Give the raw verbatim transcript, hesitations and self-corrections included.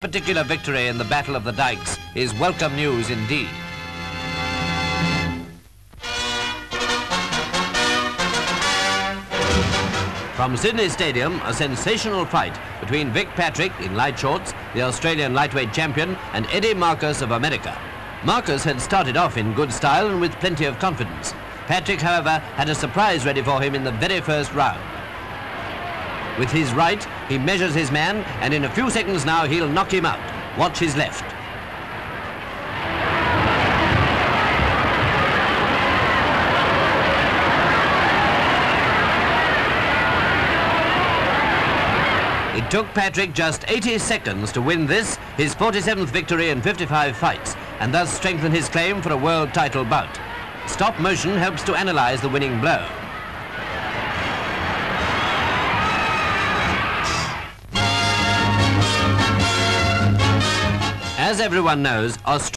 Particular victory in the Battle of the Dykes is welcome news indeed. From Sydney Stadium, a sensational fight between Vic Patrick in light shorts, the Australian lightweight champion, and Eddie Marcus of America. Marcus had started off in good style and with plenty of confidence. Patrick, however, had a surprise ready for him in the very first round. With his right, he measures his man, and in a few seconds now, he'll knock him out. Watch his left. It took Patrick just eighty seconds to win this, his forty-seventh victory in fifty-five fights, and thus strengthen his claim for a world title bout. Stop motion helps to analyze the winning blow. As everyone knows, Australia